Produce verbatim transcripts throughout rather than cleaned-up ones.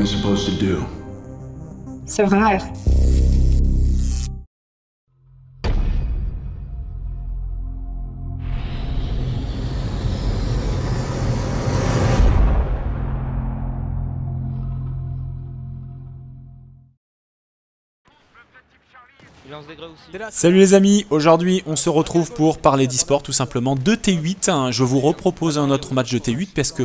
am I supposed to do? Survive. Salut les amis, aujourd'hui on se retrouve pour parler d'e-sport tout simplement de T huit. Je vous repropose un autre match de T huit parce que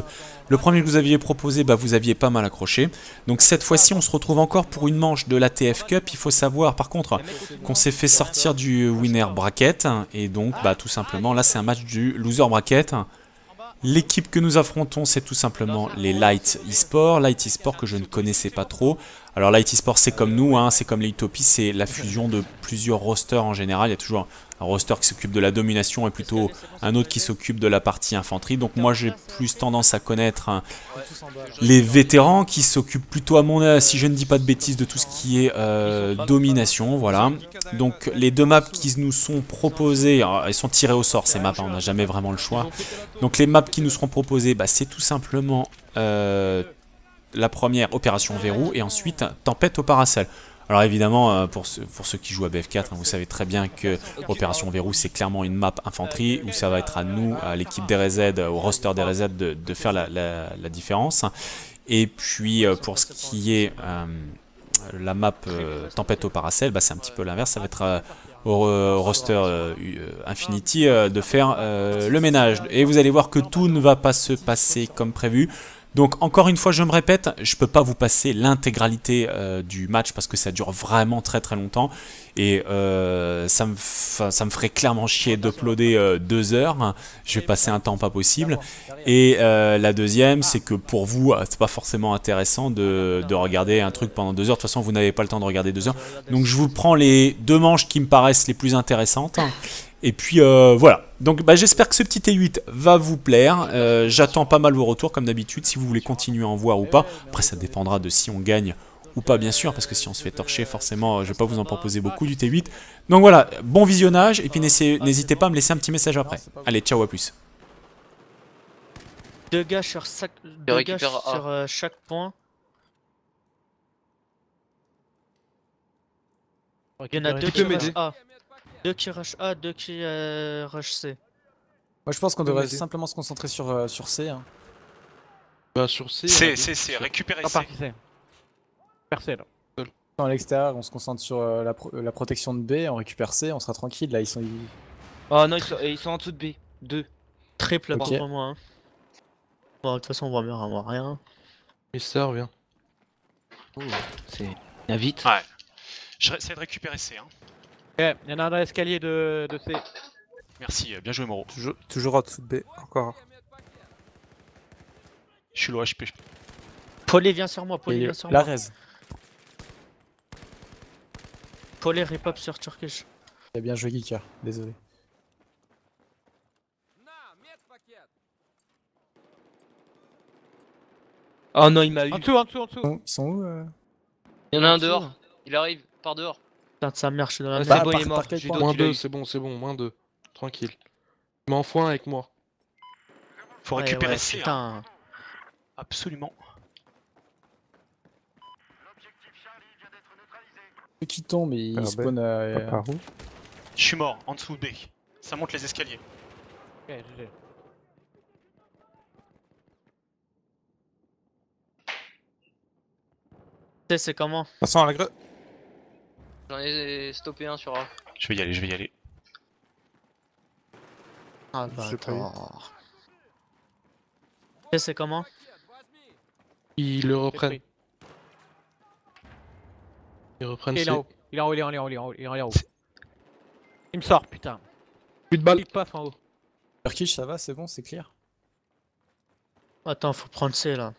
le premier que vous aviez proposé, bah, vous aviez pas mal accroché. Donc cette fois-ci on se retrouve encore pour une manche de la T F Cup. Il faut savoir par contre qu'on s'est fait sortir du winner bracket et donc bah, tout simplement là c'est un match du loser bracket. L'équipe que nous affrontons, c'est tout simplement les Light eSports, Light eSports que je ne connaissais pas trop. Alors Light eSports, c'est comme nous, hein, c'est comme les Utopies, c'est la fusion de plusieurs rosters en général. Il y a toujours un roster qui s'occupe de la domination et plutôt un autre qui s'occupe de la partie infanterie. Donc moi, j'ai plus tendance à connaître hein, les vétérans qui s'occupent plutôt, à mon, si je ne dis pas de bêtises, de tout ce qui est euh, domination. Voilà. Donc les deux maps qui nous sont proposées, alors, elles sont tirées au sort ces maps, hein, on n'a jamais vraiment le choix. Donc les maps qui nous seront proposées, bah, c'est tout simplement euh, la première Opération Verrou et ensuite Tempête au Paracel. Alors évidemment, pour ceux, pour ceux qui jouent à B F quatre, vous savez très bien que Opération Verrou, c'est clairement une map infanterie où ça va être à nous, à l'équipe des R Z, au roster des R Z de, de faire la, la, la différence. Et puis pour ce qui est... Euh, la map euh, Tempête au Paracel, bah, c'est un petit peu l'inverse, ça va être euh, au euh, roster euh, Infinity euh, de faire euh, le ménage. Et vous allez voir que tout ne va pas se passer comme prévu. Donc encore une fois, je me répète, je ne peux pas vous passer l'intégralité euh, du match parce que ça dure vraiment très très longtemps. Et euh, ça, me ça me ferait clairement chier d'uploader euh, deux heures. Je vais passer un temps pas possible. Et euh, la deuxième, c'est que pour vous, c'est pas forcément intéressant de, de regarder un truc pendant deux heures. De toute façon, vous n'avez pas le temps de regarder deux heures. Donc je vous prends les deux manches qui me paraissent les plus intéressantes. Et puis euh, voilà, donc bah, j'espère que ce petit T huit va vous plaire, euh, j'attends pas mal vos retours comme d'habitude, si vous voulez continuer à en voir ou pas, après ça dépendra de si on gagne ou pas bien sûr, parce que si on se fait torcher forcément je vais pas vous en proposer beaucoup du T huit, donc voilà, bon visionnage et puis n'hésitez pas à me laisser un petit message après, allez ciao à plus. Deux gars sur, sac... Deux gars sur euh, chaque point. Il y en a deux qui passent A. Deux qui rush A, deux qui euh, rush C. Moi je pense qu'on devrait simplement se concentrer sur, euh, sur C. Hein. Bah sur C. C, C, C, récupérer C. Faire C là. À l'extérieur, on se concentre sur euh, la, pro la protection de B, on récupère C, on sera tranquille. Là ils sont. Ah non, ils sont, ils sont en dessous de B. Deux. Triple okay. Par pour moi. Hein. Bon, de toute façon, on voit bien, on voit rien. Mais ça revient. C'est. La vite. Ouais. J'essaie de récupérer C. Hein. Ok, il y en a un dans l'escalier de, de C. Merci, bien joué Moreau. Toujours, toujours en dessous de B, encore. Je suis low H P. Polé, viens sur moi, Polé, viens sur la moi. La raise. Polé, rip-up sur Turkish. T'as bien joué Geeker, désolé. Oh non, il m'a eu. En dessous, en dessous, en dessous. Ils sont où euh... Il y en a un dehors, il arrive, par dehors. Putain de sa mère, je suis dans la merde. C'est bon, il est mort. Moins deux, c'est bon, c'est bon, moins deux. Tranquille. Je m'enfoins avec moi. Faut récupérer C. Putain. Absolument. L'objectif Charlie vient d'être neutralisé. Ceux qui tombent, ils spawnent à. Je suis mort, en dessous de B. Ça monte les escaliers. Ok, G G. C'est comment? Passons à la grue. J'en ai stoppé un sur A. Je vais y aller, je vais y aller. Ah bah attends. C'est comment? Ils le reprennent. Ils reprennent. Il est en haut, il est en haut, il est en haut, il est en haut, il est en haut. Il me sort putain. Plus de balles. Il paf en haut. Turkish ça va, c'est bon, c'est clair. Attends, faut prendre C là.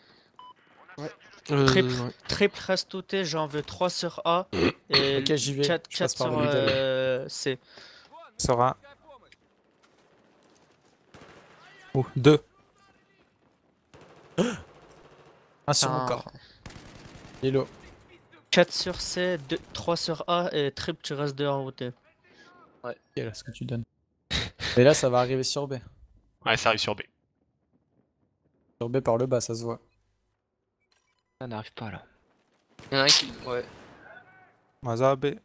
Ouais. Euh, triple, ouais. Triple reste touté, j'en veux trois sur A et okay, j'y vais. quatre, quatre sur euh, C. Sur A. Oh, deux. un sur mon corps. Hello. quatre sur C, deux, trois sur A et triple tu restes dehors ou T. Ouais. Et là ce que tu donnes. Et là ça va arriver sur B. Ouais ça arrive sur B. Sur B par le bas ça se voit. On n'arrive pas là. Y'en a un qui. Ouais. Mazabé.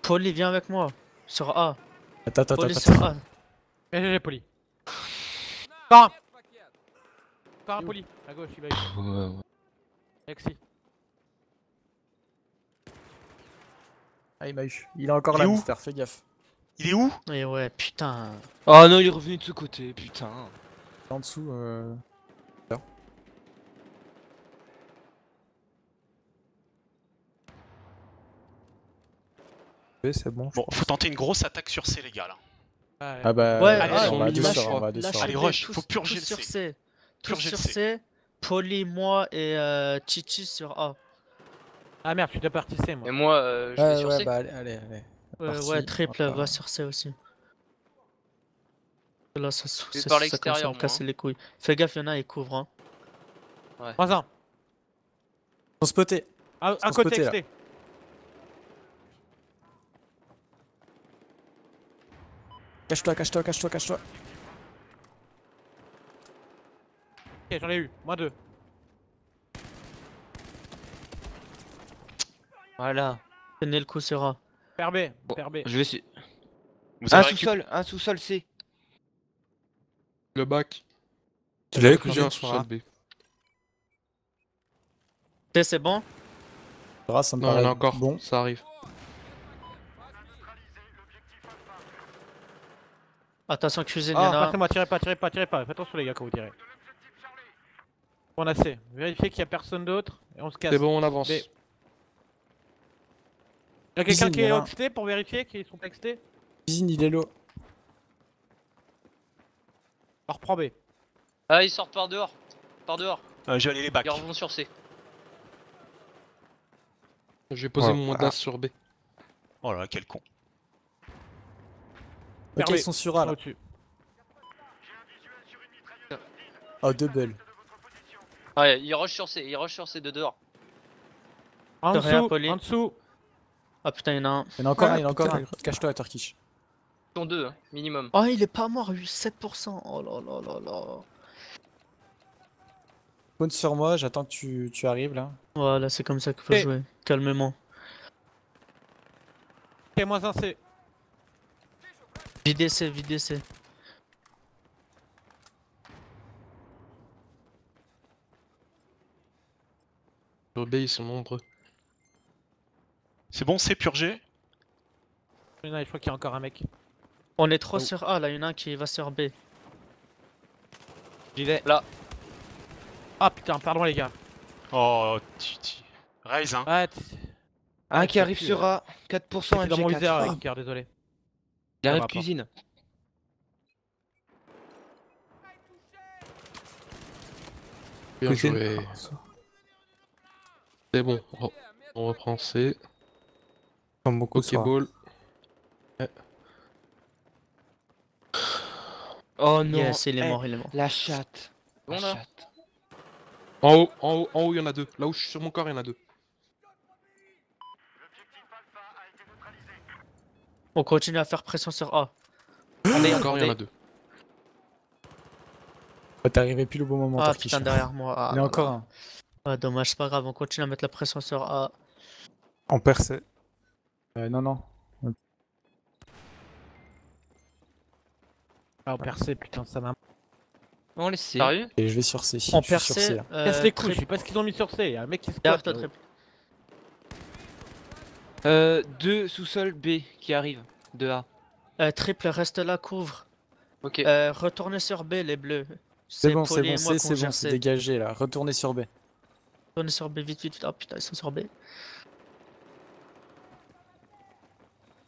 Poli, viens avec moi. Sur A. Attends, attends, Poli, attends. Sur A. Bien joué, Poli. Par un. Par un, Poli. À gauche, il va y ouais, ouais. Alexis. Ah, il m'a eu. Il est encore il là, Mister, fais gaffe. Il est où? Et ouais, putain. Oh non, il est revenu de ce côté, putain. En dessous, euh. Non. Oui, c'est bon. Bon, faut tenter une grosse attaque sur C, les gars, là. Ah, ah bah, ouais, allez, ouais, on, on va descendre, on va descendre. Allez, rush, faut purger le C. Sur C. Purger sur C. Poli, moi et euh, Chichi sur A. Ah merde, je suis de partie C, moi. Et moi, euh, je vais ouais, sur ouais, C. Bah, allez, allez, allez. Euh, ouais, triple, ah, va sur C aussi. Là, ça, ça, ça, par ça commence à me casser hein. les couilles. Fais gaffe, y'en a, ils couvrent. Hein. Ouais. trois un. On se potait. À, à côté, côté X T. Cache-toi, cache-toi, cache-toi, cache-toi. Ok, j'en ai eu. Moins deux. Voilà. Tenez le coup sur A. P R B, bon, P R B. Je vais essayer. Un sous-sol, un sous-sol C. Le bac. Tu l'avais que j'ai un sous-sol B. C c'est bon. Non, il y en a encore. Bon, ça arrive. Attention, cuisine, y'en a. Ah, passez-moi, tirez pas, tirez pas, tirez pas. Faites attention les gars quand vous tirez. On a C. Vérifiez qu'il y a personne d'autre et on se casse. C'est bon, on avance. B. Y'a quelqu'un qui est O X T pour vérifier qu'ils sont X T? Cuisine, il est low. On reprend B. Ah, ils sortent par dehors. Par dehors. Ah, je vais aller les bacs. Ils reviennent sur C. Je vais poser ouais, mon mandat ah. sur B. Oh là, quel con. Ok, ils sont sur A là. Oh, double. Ah, ils rushent sur C, ils rushent sur C de dehors. En dessous, en dessous. Ah putain, y'en a un. Y'en a encore, ah, y'en a encore. Cache-toi à Turkish. Ils sont deux, hein, minimum. Oh, il est pas mort, sept pour cent. Oh là là là là. Spawn sur moi, j'attends que tu, tu arrives là. Voilà, c'est comme ça qu'il faut Et... jouer. Calmement. Ok, moins un C. V D C, V D C. Sur B, ils sont nombreux. C'est bon, c'est purgé. Il y en a, je crois qu'il y a encore un mec. On est trois oh. sur A, là, il y en a un qui va sur B. J'y vais. Là. Ah putain, pardon les gars. Oh, titi. Raise, hein. Ah, un ouais, qui arrive plus, sur ouais. A, quatre pour cent dans mon viseur, oh. car, désolé. Il arrive cuisine. Bien joué. C'est bon, oh. on reprend C. Comme beaucoup okay, ball. Ouais. Oh non, yes, il est hey, mort, il est mort. La chatte. La bon, chatte. En haut, en haut, en haut, il y en a deux. Là où je suis sur mon corps, il y en a deux. On continue à faire pression sur A. Allez, encore, il y en a deux. Oh, t'es arrivé pile au bon moment. Ah putain, derrière moi. Ah, il y en a encore un. Ah, dommage, c'est pas grave, on continue à mettre la pression sur A. On perd C. Euh, non, non. Ah, on perd C, putain, ça m'a. On laisse C. Et je vais sur C. On perd C. Casse les couilles, je sais pas ce qu'ils ont mis sur C. Y'a un mec qui se casse. Euh, deux sous-sol B qui arrivent, de A. Euh, triple, reste là, couvre. Ok. Euh, retournez sur B, les bleus. C'est bon, c'est bon, c'est bon, c'est dégagé là. Retournez sur B. Retournez sur B, vite, vite, vite. Ah putain, ils sont sur B.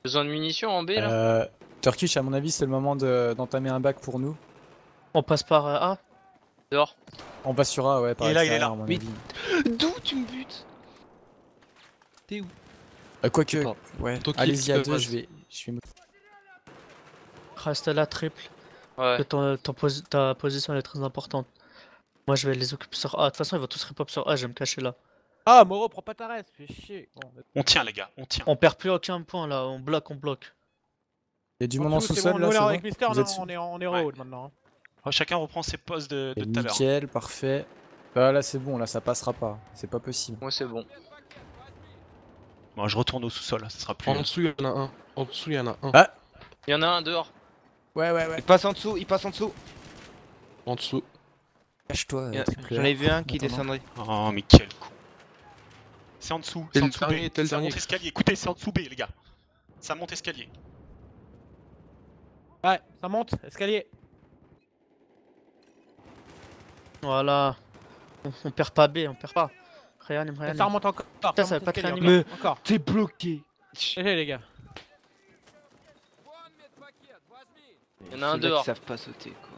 Besoin de munitions en B là euh, Turkish, à mon avis, c'est le moment d'entamer de, un bac pour nous. On passe par euh, A. Dehors. On passe sur A, ouais, par là. Il est là, il est là. D'où tu me butes? T'es où euh, Quoique, ouais, allez-y à deux, je vais. Je vais... Reste là, triple. Ouais. Ton, ton pos ta position elle est très importante. Moi, je vais les occuper sur A. De toute façon, ils vont tous repop sur A, je vais me cacher là. Ah Moro, prends pas ta reste, fais chier. Bon, on tient les gars, on tient. On perd plus aucun point là, on bloque, on bloque. Il y a du moment sous-sol là, c'est bon. Avec Mister, on est en road maintenant. Chacun reprend ses postes de tout à l'heure. Nickel, parfait. Bah là c'est bon, là ça passera pas. C'est pas possible. Ouais, c'est bon. Bon, je retourne au sous-sol, ça sera plus... En dessous il y en a un. En dessous il y en a un. Ah, il y en a un dehors. Ouais, ouais, ouais. Il passe en dessous, il passe en dessous. En dessous. Cache-toi. J'en ai vu un qui descendrait. Oh, mais quel coup. C'est en dessous, c'est en dessous B. Ça monte escalier, écoutez, c'est en dessous B, les gars. Ça monte escalier. Ouais, ça monte, escalier. Voilà. On, on perd pas B, on perd pas. Réanime, réanime. Ça remonte encore. Putain, ça va pas te réanimer. Encore. T'es bloqué. Allez, les gars. Il y en a un dehors. Ils savent pas sauter, quoi.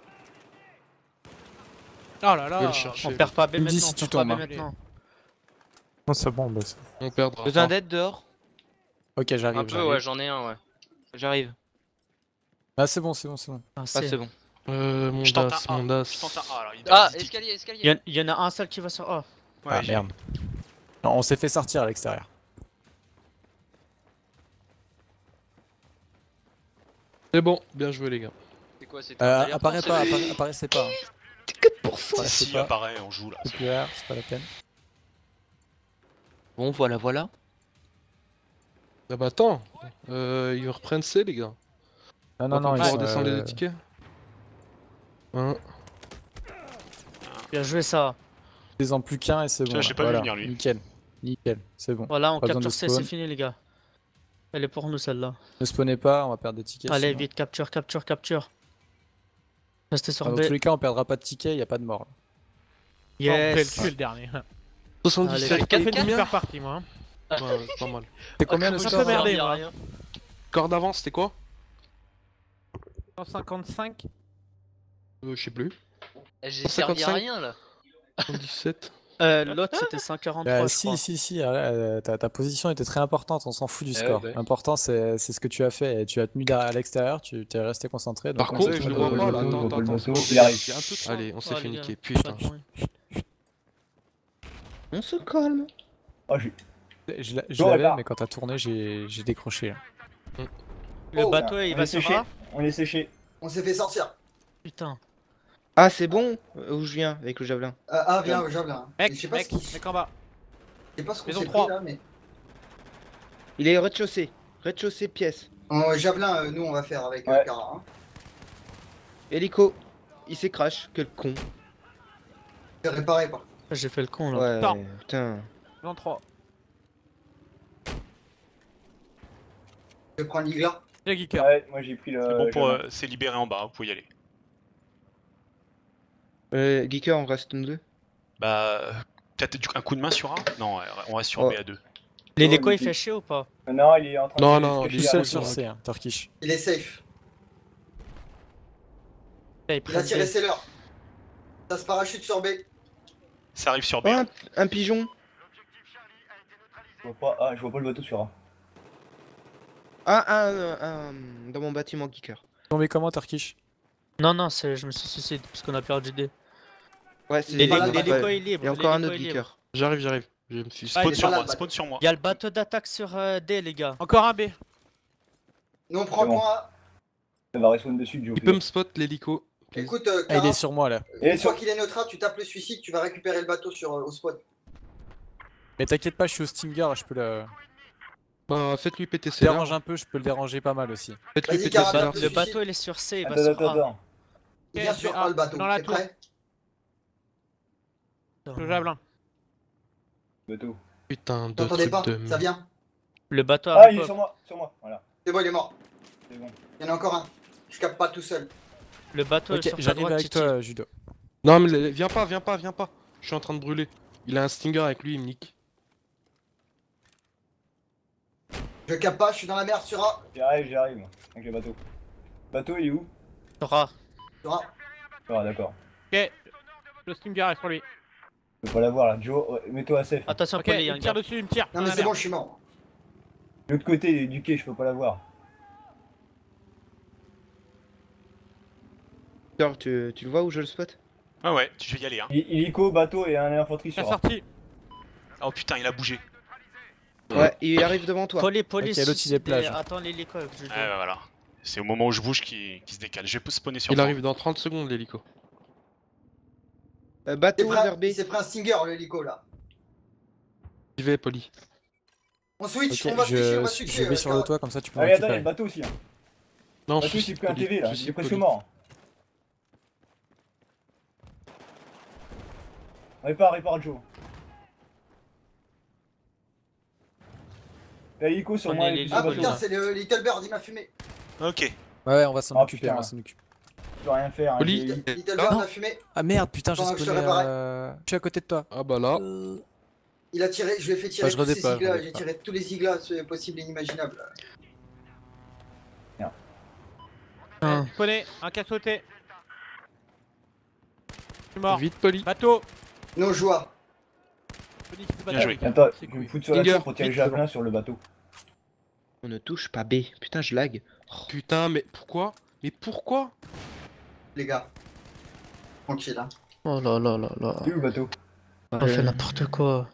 Oh là là, on perd pas B maintenant. Si tu tombes maintenant. Non, c'est bon, bah, on perdra. Besoin d'aide dehors? Ok, j'arrive. Un peu, ouais, j'en ai un, ouais. J'arrive. Ah, c'est bon, c'est bon, c'est bon. Ah, c'est bon. Euh, mon das, mon das. Ah, escalier, escalier. Il y en a un seul qui va sur A. Ah, merde. Non, on s'est fait sortir à l'extérieur. C'est bon, bien joué, les gars. C'est quoi, c'est euh, apparaît pas, apparaissez pas. Si, apparaît, on joue là. C'est pas la peine. Bon, voilà, voilà. Ah bah attends, euh, ils reprennent C, les gars. Ah non, non, ils vont redescendre les tickets. Hein. Bien joué, ça. Ils en plus qu'un et c'est bon. J'ai pas vu venir lui. Nickel, nickel, c'est bon. Voilà, on capture C, c'est fini, les gars. Elle est pour nous, celle-là. Ne spawnez pas, on va perdre des tickets. Allez, vite, capture, capture, capture. Restez sur B. Dans tous les cas, on perdra pas de tickets, y a pas de mort. Yes. Le dernier. soixante-dix-sept, combien par partie, moi. Hein. Ouais, pas mal. T'es combien de score? Score d'avance, c'était quoi? cent cinquante-cinq. Euh, je sais plus. J'ai servi à rien là. cent dix-sept. Euh, l'autre c'était cent quarante-trois. Euh, si, si, si, euh, ta, ta position était très importante, on s'en fout du score. Euh, ouais. L'important c'est ce que tu as fait, et tu as tenu à l'extérieur, tu t'es resté concentré. Donc Par contre, je le vois pas là, attends, attends, attends. Allez, on s'est fait niquer, putain. On se calme. Oh, je l'avais, mais quand t'as tourné, j'ai décroché. Le bateau il va sécher. On est séché. On s'est fait sortir. Putain. Ah, c'est bon où je viens avec le javelin. Ah, ah viens le javelin. Mec, je sais pas mec, ce mec en bas. Je sais pas ce qu'on s'est pris là, mais... Il est rez-de-chaussée. Rez-de-chaussée pièce. En javelin, euh, nous on va faire avec ouais. euh, Cara. Hein. Hélico, il s'est crash, quel con. J'ai réparé pas. J'ai fait le con là. Ouais, putain. vingt-trois. Je prends l'Igar. Le Geeker. Ouais, moi j'ai pris le... C'est bon pour... Euh, c'est libéré en bas, vous pouvez y aller. Euh, Geeker, on reste nous deux? Bah, peut-être un coup de main sur A? Non, on reste sur oh. B à deux. L'hélico, il fait chier ou pas? Non, il est en train non, de... Non, non, il est seul sur C, hein, Turkish. Il est safe. Il, il a tiré Seller. Ça se parachute sur B. Ça arrive sur B. Oh, un, un pigeon. Je vois pas, ah, je vois pas le bateau sur A. Ah, ah, ah, dans mon bâtiment, Geeker. Tombé comment, Turkish? Non, non, je me suis suicidé parce qu'on a perdu des. Ouais, c'est l'hélico est libre. Il y a encore un autre Geeker. J'arrive, j'arrive. Je me suis spawn sur moi. Spawn sur moi. Il y a le bateau d'attaque sur D, les gars. Encore un B. Non, prends-moi. Ça va respawn dessus du haut. Il peut me spot l'hélico. Écoute, il est sur moi là. Une fois qu'il est neutre, tu tapes le suicide, tu vas récupérer le bateau sur au spot. Mais t'inquiète pas, je suis au Stinger, je peux le. Bah faites-lui péter C. Dérange un peu, je peux le déranger pas mal aussi. Faites-lui péter C. Le bateau il est sur C, il va sur A. Bien sûr, ah, le bateau, t'es prêt? Le javelin. Bateau. Putain de. T'entendais pas de... Ça vient. Le bateau. Ah, il est sur moi, sur moi, voilà. C'est bon, il est mort. C'est bon. Il y en a encore un. Je capte pas tout seul. Le bateau, okay, j'arrive avec toi, Judo. Non, mais viens pas, viens pas, viens pas. Je suis en train de brûler. Il a un Stinger avec lui, il me nique. Je capte pas, je suis dans la mer sur A. J'arrive, j'arrive. Avec le bateau. Le bateau, il est où? Sur A. Ah, ah d'accord. Ok, le Stinger est sur lui. Je peux pas l'avoir là, Joe, ouais, mets-toi à safe. Attention, ok, il me tire dessus, il me tire. Non mais c'est bon, je suis mort. L'autre côté, il est du quai, je peux pas l'avoir. Tu, tu le vois où je le spot? Ah ouais, je vais y aller hein. Illico, bateau et un infanterie sur. La sortie. Oh putain, il a bougé. Ouais, il arrive devant toi. Poli, poli, okay, si des... plage. Attends l'hélico. Ah bah voilà. C'est au moment où je bouge qui, qui se décale. Je vais spawner sur. Il moi. Arrive dans trente secondes l'hélico. Euh, bateau vers B. C'est Prince Singer l'hélico là. J'y vais, Poli. On switch, okay, on va switcher, je, on va switcher. Je vais euh, sur le toit comme ça tu peux. Allez, attends, il y a le bateau aussi. Hein. Non, bateau, je suis plus un T V là, il est presque mort. Répare, répare Joe. T'as l'hélico sur on moi. Les ah putain, c'est le Little Bird, il m'a fumé. Ok. Ouais, on va s'en ah, occuper, on va s'en occuper. Je peux rien faire. Hein, Little Bird m'a fumé. Ah merde, putain, j'ai spawné. Euh... Je suis à côté de toi. Ah bah là. Euh... Il a tiré, je lui ai fait tirer bah, tous ces ziglas, j'ai tiré tous les ziglas possibles et inimaginables. Merde. Ah. Poney, un cas sauté. Je suis mort. Vite, Poli. Bateau. Non, joie. Bien joué. Attends, vous me foutez sur la tête pour tirer le javelin sur le bateau. On ne touche pas B. Putain, je lag. Oh. Putain, mais pourquoi? Mais pourquoi? Les gars, tranquille hein. Oh là là là là. T'es où le bateau? On fait n'importe quoi.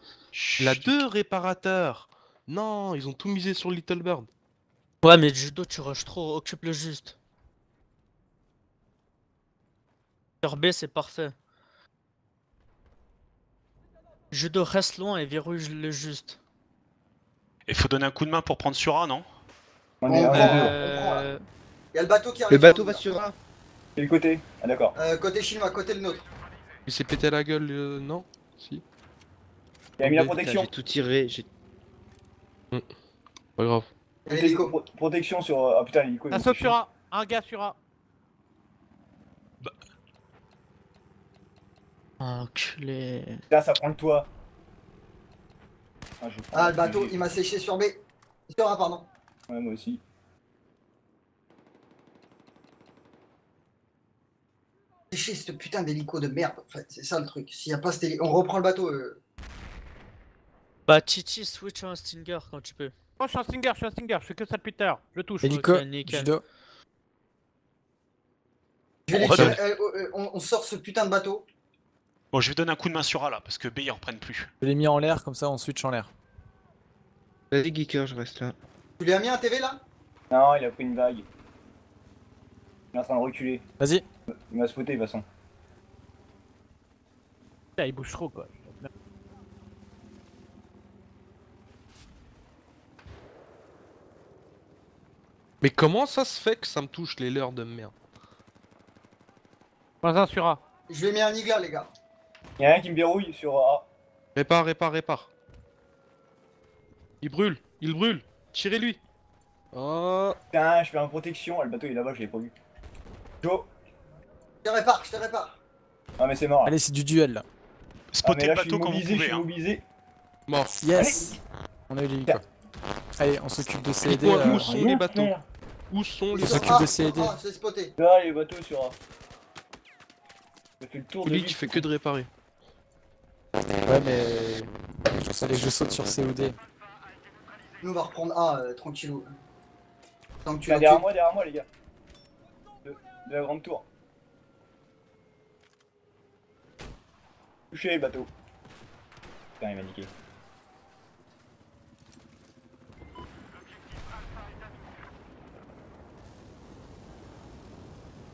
La deux réparateurs. Non, ils ont tout misé sur Little Bird. Ouais, mais Judo, tu rushes trop. Occupe le juste. Sur B, c'est parfait. Judo reste loin et verrouille le juste. Il faut donner un coup de main pour prendre sur A, non? On est euh... Il y a le bateau qui arrive. Le bateau va sur A. Quel côté? Ah d'accord. Euh, côté chinois, côté le nôtre. Il s'est pété la gueule, euh, non? Si. Il a mis la protection. J'ai tout tiré, j'ai... Mmh. Pas grave. L'hélico pro protection sur... Ah putain, l'hélico... Un sauf sur A. Un gars sur A. Bah... Enculé... Putain, ça prend le toit. Ah, ah le bateau, il m'a séché sur B. Sur A, pardon. Ouais, moi aussi. Sécher ce putain d'hélico de merde, en fait. C'est ça le truc. S'il y a pas cet hélico... On reprend le bateau. Euh... Bah, Chichi, switch un Stinger quand tu peux. Moi, oh, je suis un Stinger, je suis un Stinger. Je fais que ça depuis tard. Je touche. Hélico, Judo. Je vais on, les... euh, euh, on, on sort ce putain de bateau. Bon, je vais donner un coup de main sur A là, parce que B ils reprennent plus. Je l'ai mis en l'air, comme ça on switch en l'air. Vas-y Geeker, je reste là. Tu lui as mis un T V là? Non, il a pris une vague. Il est en train de reculer. Vas-y. Il m'a spoté de toute façon. Putain, il bouge trop quoi. Mais comment ça se fait que ça me touche les leurres de merde? Vas-y sur A. Je lui ai mis un Niga les gars. Y'a un qui me verrouille sur A. Répare, répare, répare. Il brûle, il brûle. Tirez-lui. Oh. Putain, je fais un protection. Le bateau il est là-bas, je l'ai pas vu. Joe. Je te répare, je te répare. Ah, mais c'est mort. Là. Allez, c'est du duel là. Spotter ah, le bateau quand vous pouvez. Je suis immobilisé. Hein. Mort. Yes. Allez. On a eu l'hélico. Allez, on s'occupe de C D. Où, euh... où sont les bateaux? Où sont les bateaux? On s'occupe de C D. Ah, c'est spoté. Là, les bateaux sur A. Lui qui fait que de réparer. Ouais mais... Je savais que je saute sur C O D. Nous on va reprendre A euh, tranquillou. Tant que tu l'as derrière moi, derrière moi les gars. De, de la grande tour. Touché le bateau. Putain il m'a niqué.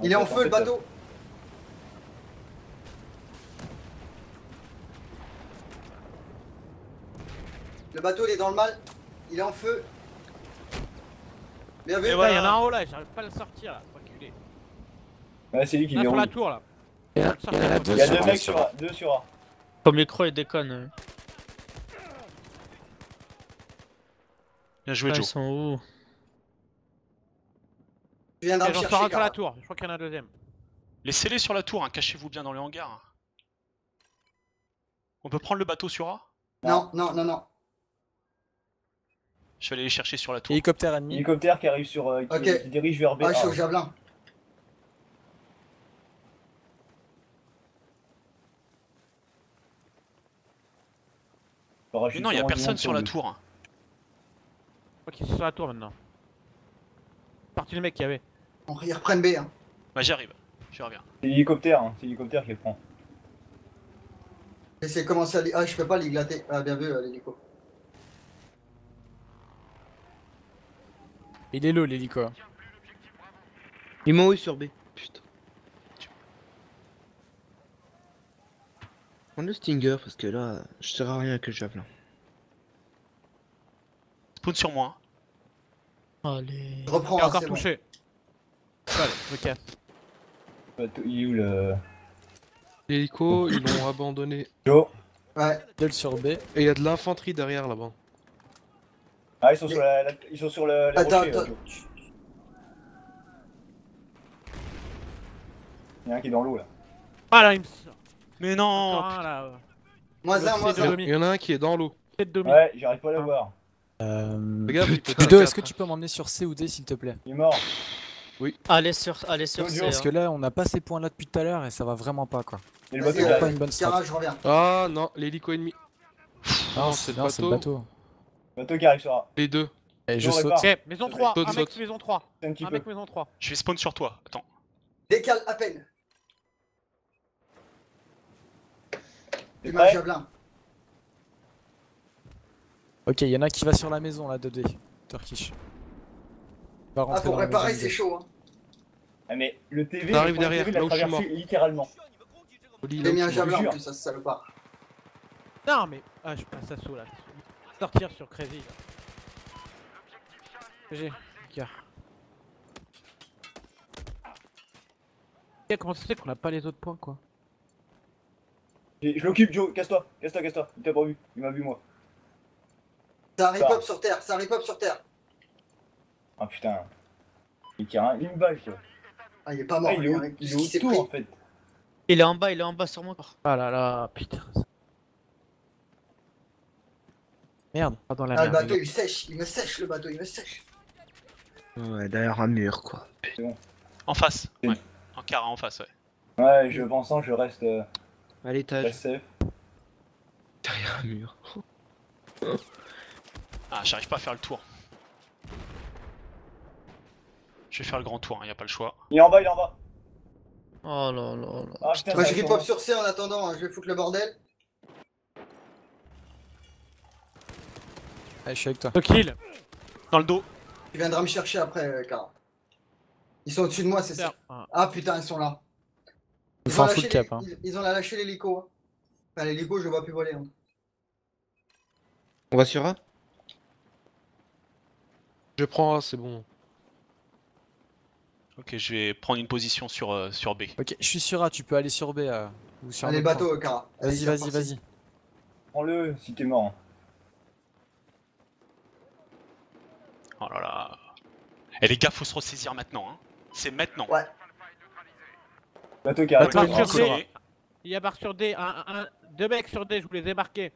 Il est en feu le bateau. Le bateau il est dans le mal, il est en feu. Bien vu. Et ouais, il y en a un haut là, j'arrive pas à le sortir là, pas culé. Ouais, c'est lui qui est sur la tour là. Il y a, il y a, deux, il y a deux mecs sur A, deux sur A. Comme les crocs, ils déconnent. Bien joué, Joe. Ils sont où? Je viens d'en chercher. J'en sors un sur la tour, je crois qu'il y en a un deuxième. Laissez-les sur la tour, hein. Cachez-vous bien dans les hangars. On peut prendre le bateau sur A? Non, non, non, non. Je vais aller les chercher sur la tour. Hélicoptère ennemi. Hélicoptère qui arrive sur. Euh, qui, okay. Qui dirige vers B. Ah, je suis au javelin. Mais non, il y a personne sur la tour. Je crois qu'ils sont sur la tour maintenant. C'est parti le mec qu'il y avait. On y reprenne B. Hein. Bah, j'y arrive. Je reviens. C'est l'hélicoptère, hein. C'est l'hélicoptère qui le prend. J'essaie de commencer à. Ah, je peux pas l'églater. Ah, bien vu, l'hélico. Il est low l'hélico. Ils m'ont eu sur B. Putain. prendre le Stinger parce que là, je serai à rien que le javelin. Spawn sur moi. Allez. Je reprends. Il est encore touché. Bon. Allez, ok. Il est où le... L'hélico, ils l'ont abandonné. Yo. Ouais. Del sur B. Et il y a de l'infanterie derrière là-bas. Ah, ils sont, et... sur la, la, ils sont sur le. Attends, rochers, attends. Il y en a un qui est dans l'eau là. Ah là, il me sort. Mais non. Ah, là, ouais. Moins un, moins un. Il y en a un qui est dans l'eau. Ouais, j'arrive pas à le voir. Euh. Ludo, est-ce que tu peux m'emmener sur C ou D s'il te plaît? Il est mort. Oui. Allez sur, allez sur C. Parce que là, on a pas ces points là depuis tout à l'heure et ça va vraiment pas quoi. Et le bateau, il a pas une bonne strat. Ah non, l'hélico ennemi. Non, c'est le bateau. Le bateau qui arrive sur A. Les deux. Et je saute. Ok, maison trois. Un mec maison trois. Un mec maison trois. Je vais spawn sur toi. Attends. Décale à peine. Il m'a javelin. Ok, y'en a qui va sur la maison là, deux D. Turkish. Va ah, pour réparer, c'est chaud hein. Ah, mais le T V, arrive derrière, T V là où je suis mort. Littéralement. J'ai mis un javelin en plus, ça se salopard. Non, mais. Ah, je passe à saut là. Sortir sur Crazy là. J'ai. Ok. Comment ça se fait qu'on a pas les autres points quoi? Je l'occupe, Joe, casse-toi, casse-toi, casse-toi. Il t'a pas vu, il m'a vu moi. C'est un rip-hop sur terre, c'est un rip-hop sur terre. Ah putain. Il tire un, il me bat, je... Ah, il est pas mort, ah, il est au, il est au il tour en fait. Il est en bas, il est en bas sur moi. Ah là là, putain. Merde, pas dans la merde. Ah, le bateau il sèche, il me sèche le bateau, il me sèche. Ouais, derrière un mur quoi. Putain. En face, ouais. En carré en face, ouais. Ouais, je pense que je reste. Euh... À l'étage. Derrière un mur. Ah, j'arrive pas à faire le tour. Je vais faire le grand tour, hein, y a pas le choix. Il est en bas, il est en bas. Oh là là là. Ah, putain, moi je rip-hop sur C en attendant, hein, je vais foutre le bordel. Allez, je suis avec toi. Le kill. Dans le dos. Tu viendras me chercher après, euh, car. Ils sont au-dessus de moi, c'est ça. Ah putain, ils sont là. Ils, ils, ont lâché cap, les... hein. ils, ils ont lâché l'hélico. Enfin, l'hélico, je vois plus voler. Hein. On va sur A. Je prends A, c'est bon. Ok, je vais prendre une position sur, euh, sur B. Ok, je suis sur A, tu peux aller sur B. Euh, ou sur Allez, bateau, Kara. Vas-y, vas-y, vas-y. Prends-le si t'es mort. Oh là là. Eh les gars, faut se ressaisir maintenant. Hein. C'est maintenant. Ouais. Bateau qui arrive. Il y a barre sur D, un, un, deux mecs sur D, je vous les ai marqués.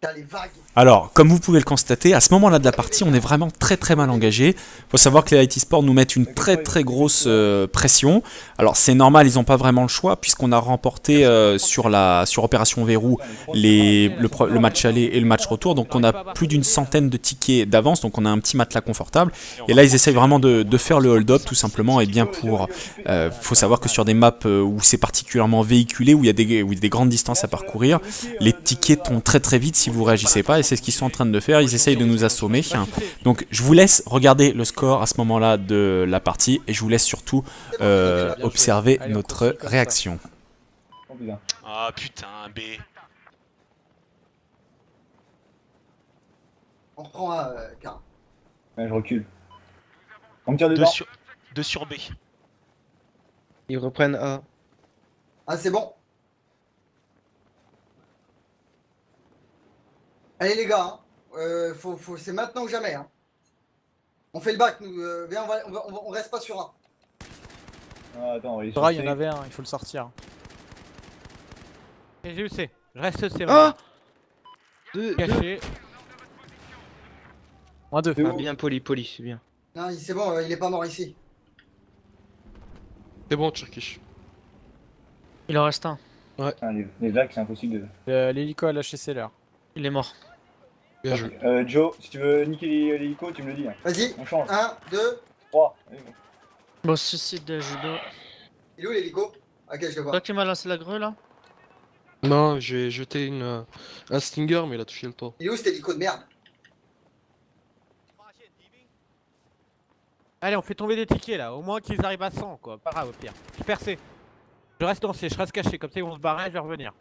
T'as les vagues. Alors, comme vous pouvez le constater, à ce moment-là de la partie, on est vraiment très très mal engagé. Faut savoir que les Light eSports nous mettent une très très grosse euh, pression. Alors c'est normal, ils n'ont pas vraiment le choix puisqu'on a remporté euh, sur la sur Opération Verrou les, le, le match aller et le match retour. Donc on a plus d'une centaine de tickets d'avance, donc on a un petit matelas confortable. Et là ils essayent vraiment de, de faire le hold-up tout simplement. Et bien pour, euh, faut savoir que sur des maps où c'est particulièrement véhiculé, où il y a des, où il y a des grandes distances à parcourir, les tickets tombent très très vite si vous réagissez pas, et c'est ce qu'ils sont en train de faire. Ils essayent de nous assommer. Donc je vous laisse regarder le score à ce moment là de la partie et je vous laisse surtout euh, observer notre réaction. Ah putain B. On reprend A, Car. Ouais, je recule. On me tire dedans. deux sur B. Ils reprennent A. Ah c'est bon. Allez les gars, hein. euh, faut, faut, c'est maintenant ou jamais. Hein. On fait le bac, nous, euh, viens, on, va, on, va, on, va, on reste pas sur un. Ah, attends, on est sur A, il y en avait un, il faut le sortir. J'ai eu C, je reste C. Ah deux, caché. Moins deux. Ah, bien poli, poli, c'est bien. Non, c'est bon, euh, il est pas mort ici. C'est bon, Turkish. Il en reste un. Ouais. Ah, les, les vagues, c'est impossible de. Euh, L'hélico a lâché ses leurs. Il est mort. Bien joué. Euh, Joe, si tu veux niquer l'hélico, tu me le dis. Hein. Vas-y, on change. un, deux, trois. Bon, suicide de judo. Il est où l'hélico? Ok, je le vois. Toi qui m'as lancé la grue là? Non, j'ai jeté une, un Stinger, mais il a touché le toit. Il est où cet hélico de merde? Allez, on fait tomber des tickets là, au moins qu'ils arrivent à cent quoi. Pas grave au pire. Je percé. Je reste lancé, je reste caché, comme ça ils vont se barrer, je vais revenir.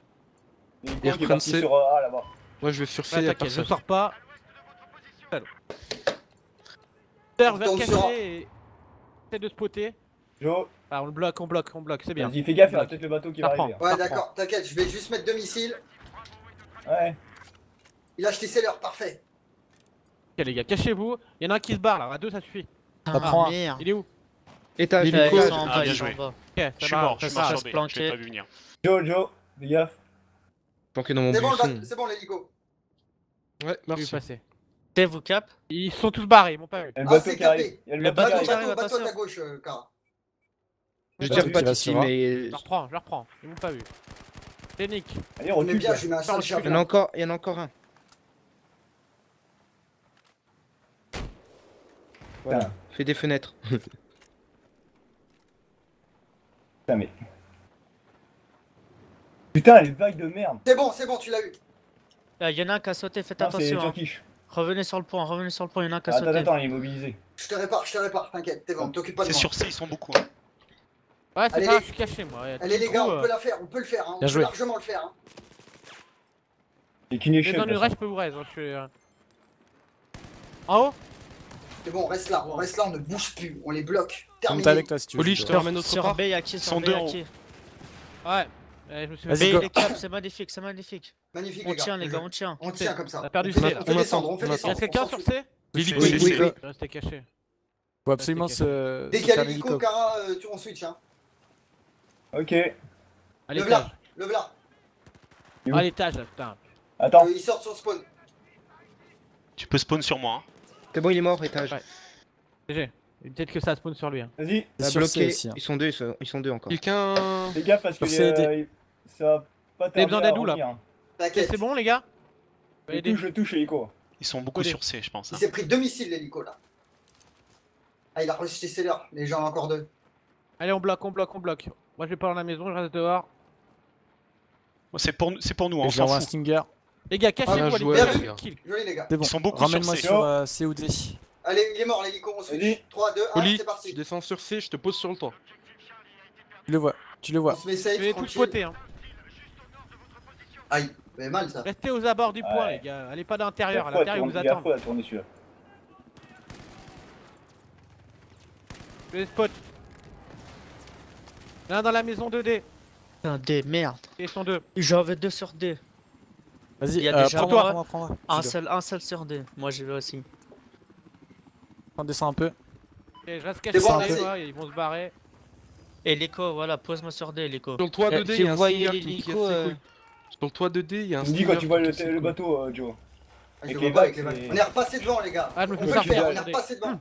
Ils reprennent C. Sur A là-bas. Moi je vais sur C, t'inquiète, je sors pas. Serre vers caché et. Essaye de spotter. Yo. Ah, on le bloque, on bloque, on bloque, c'est bien. Vas-y, fais gaffe, il y a peut-être le bateau qui va arriver. Ouais, d'accord, t'inquiète, je vais juste mettre deux missiles. Ouais. Il a acheté ses leurs, parfait. Ok, les gars, cachez-vous. Il y en a un qui se barre là, à deux ça suffit. Ah, prend un. Il est où? Étage, il est quoi? Ah, bien joué. Je suis mort, je suis mort, je l'ai pas vu venir. Joe, Joe, fais gaffe. C'est bon, c'est bon l'hélico. Ouais, merci. T'es vous cap? Ils sont tous barrés, ils m'ont pas vu. Ah, c'est capé. Le bateau, bateau, bateau à ta gauche, Cara. Je tire pas d'ici, mais. Je reprends, je reprends, ils m'ont pas vu. C'est Nick. Allez, on est bien, je mets un seul chien. Il y en a encore, il y en a encore un. Voilà, fais des fenêtres. Putain, mais. Putain, les vagues de merde! C'est bon, c'est bon, tu l'as eu! Ah, y'en a un qui a sauté, faites non, attention! Hein. Revenez sur le point, revenez sur le point, y'en a un qui a ah, sauté! Attends, attends, il est immobilisé! Je te répare, je te répare, t'inquiète, t'es bon, t'occupe pas de moi! C'est sur C, ils sont beaucoup! Hein. Ouais, c'est pas, les... je suis caché moi! Allez les gars, euh... on peut la faire, on peut le faire, hein. On peut largement le faire! Hein. Et qui n'est dans le reste, je peux vous raise, hein, je suis. En haut? C'est bon, on reste là, on reste là, on ne bouge plus, on les bloque! Terminé! On est avec toi si tu veux! Oli, je te ramène notre part! Ils sont deux en haut! Ouais! Ouais, je me suis fait les caps, c'est magnifique, c'est magnifique. Magnifique. On les tient gars. les gars, on tient. On tient comme ça. On a perdu C. On fait descendre, on fait descendre. Y'a quelqu'un sur C? Oui, oui, oui. Restez caché. Faut absolument se. Dès qu'il y a l'hélico, Cara, tu on switch hein. Ok. Allez, lève là, lève là. À l'étage là, putain. Attends. Ils sortent sur spawn. Tu peux spawn sur moi. C'est bon, il est mort, étage. G G. Peut-être que ça spawn sur lui. Vas-y. Ils sont deux, ils sont deux encore. Quelqu'un. Fais gaffe parce que. Ça va pas tarder à revenir là. T'inquiète, c'est bon les gars. Je touche, je touche l'hélico. Ils sont beaucoup sur C je pense. Il s'est pris deux missiles l'hélico là. Ah il a rejeté ses leurs, les gens encore deux. Allez on bloque, on bloque, on bloque. Moi je vais pas dans la maison, je reste dehors. C'est pour nous, on s'en fout. Stinger. Les gars, cachez-vous, allez, kill. Joli les gars. Ils sont beaucoup sur C. Ramène-moi sur C ou D. Allez, il est mort l'hélico, on se dit. trois, deux, un, c'est parti. Je descends sur C, je te pose sur le toit. Tu le vois, tu le vois. Je vais tout spotter hein. Aïe, mais mal ça. Restez aux abords du point, ouais. Les gars. Allez pas d'intérieur, à l'intérieur ils vous attendent. Fois, tourner, je les spot. Il y en a dans la maison deux D. Putain, D, merde. Ils sont deux. J'avais deux sur D. Vas-y, euh, prends-toi. Prends prends un, seul, un seul sur D. Moi j'y vais aussi. On descend un peu. Et je reste caché sur les ils vont se barrer. Et l'hélico, voilà, pose-moi sur D, l'hélico. Sur le toit deux D, il y a un l'hélico. Sur le toit deux D, il y a un. Dis quand tu vois le, le bateau, euh, Joe. Avec, avec, les vagues, avec les vagues. On est repassé devant, les gars. Ah, on peut le faire, on est repassé devant. Mmh.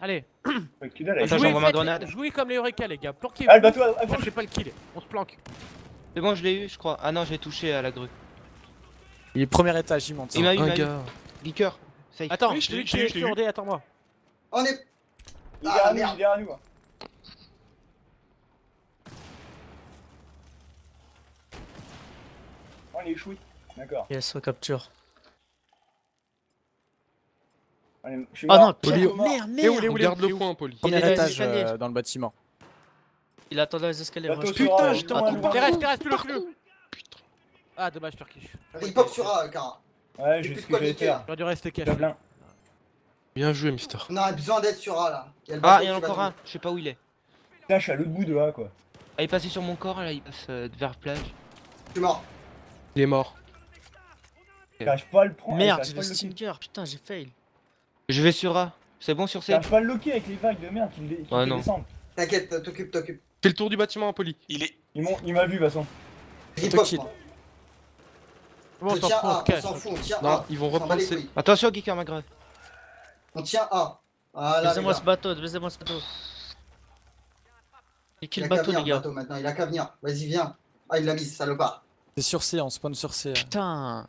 Allez. Jouez, jouez comme les Eureka, les gars. Planquez-vous. Ah, le bateau, ah, j'ai pas le kill. On se planque. C'est bon, je l'ai eu, je crois. Ah non, j'ai touché à la grue. Il est premier étage, il monte. Il m'a eu, il m'a eu. Liqueur. Attends, je l'ai eu sur D, attends-moi. On est. Il est derrière nous. Oh, il est échoué, d'accord. Yes, recapture. Ah non, Poli, merde, merde. Regarde le point, Poli. Premier étage dans le bâtiment. Il attendait les escaliers. Putain, je t'en prie. Terrasse, terrasse, tu le clou. Putain. Ah, dommage, Turkish. Il pop sur A, Cara. Ouais, j'ai plus de quoi niquer. J'aurais dû rester caché. Bien joué, Mister. On a besoin d'être sur A là. Ah, il y en a encore un, je sais pas où il est. Putain, je suis à l'autre bout de A quoi. Ah, il est passé sur mon corps là, il passe vers plage. Je suis mort. Il est mort. J'arrive pas à le prendre. Merde, j'ai le stinger, putain, j'ai fail. Je vais sur A. C'est bon sur C. J'arrive pas à le loquer avec les vagues de merde qui me descendent. T'inquiète, t'occupe, t'occupe. Fais le tour du bâtiment, Poli. Il est. Il m'a vu, Vincent. Il est on s'en fout, on tient A. Non, ils vont repenser. Attention, Geeker Magrave. On tient A. Baisez-moi ce bateau, baisez-moi ce bateau. Il kill le bateau, les gars. Il a qu'à venir. Vas-y, viens. Ah, il l'a mis, salopard. C'est sur C, on spawn sur C. Putain!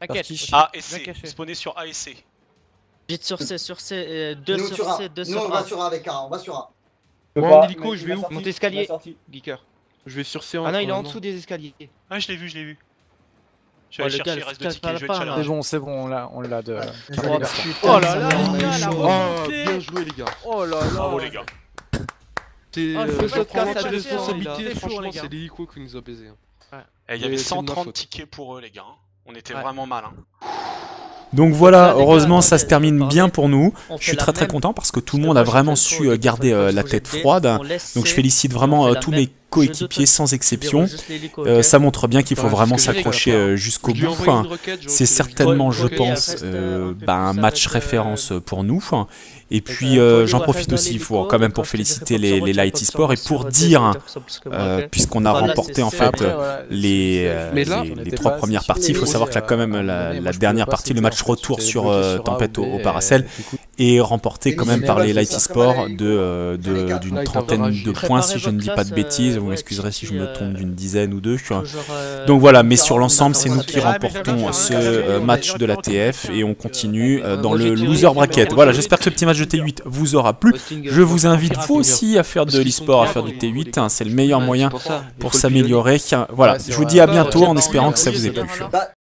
A et C, spawner sur A et C. Vite sur C, sur C, deux sur C, deux sur A. Nous on va sur A avec A, on va sur A. Moi en hélico, je vais où? Monter escalier, Geeker. Je vais sur C en haut. Ah non, il est en dessous des escaliers. Ah, je l'ai vu, je l'ai vu. Je vais aller chercher, il reste de tickets, je vais challenger. C'est bon, c'est bon, on l'a de. Oh là là, les gars, la remontée! Bien joué, les gars. Oh là là! Bravo, les gars. C'était notre responsabilité, franchement, c'est les Ico qui nous a baisés. Il y avait cent trente tickets pour eux, les gars. On était vraiment malins. Donc voilà, heureusement ça se termine bien pour nous. Je suis très très content parce que tout le monde a vraiment su garder la tête froide. Donc je félicite vraiment tous mes coéquipiers sans exception. Euh, ça montre bien qu'il faut vraiment s'accrocher jusqu'au bout. C'est certainement, je pense, euh, bah, un match référence pour nous. Et puis euh, j'en profite aussi pour, quand même pour féliciter les, les Light eSports et pour dire, euh, puisqu'on a remporté en fait les, les, les trois premières parties, il faut savoir que là, quand même la, la dernière partie, le match retour sur euh, Tempête au, au Paracel, est remporté quand même par les Light eSports d'une de, de, de, trentaine de points, si je ne dis pas de bêtises. Vous m'excuserez si je me trompe d'une dizaine ou deux. Donc voilà, mais sur l'ensemble, c'est nous qui remportons ce match de la T F et on continue dans le loser bracket. Voilà, j'espère que ce petit match de T huit vous aura plu. Je vous invite vous aussi à faire de l'e-sport, à faire du T huit. C'est le meilleur moyen pour s'améliorer. Voilà, je vous dis à bientôt en espérant que ça vous ait plu.